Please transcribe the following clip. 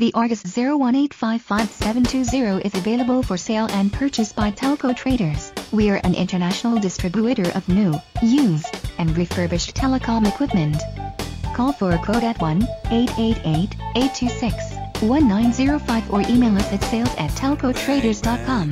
The Argus 018-557-20 is available for sale and purchase by Telco Traders. We are an international distributor of new, used, and refurbished telecom equipment. Call for a quote at 1-888-826-1905 or email us at sales@telcotraders.com.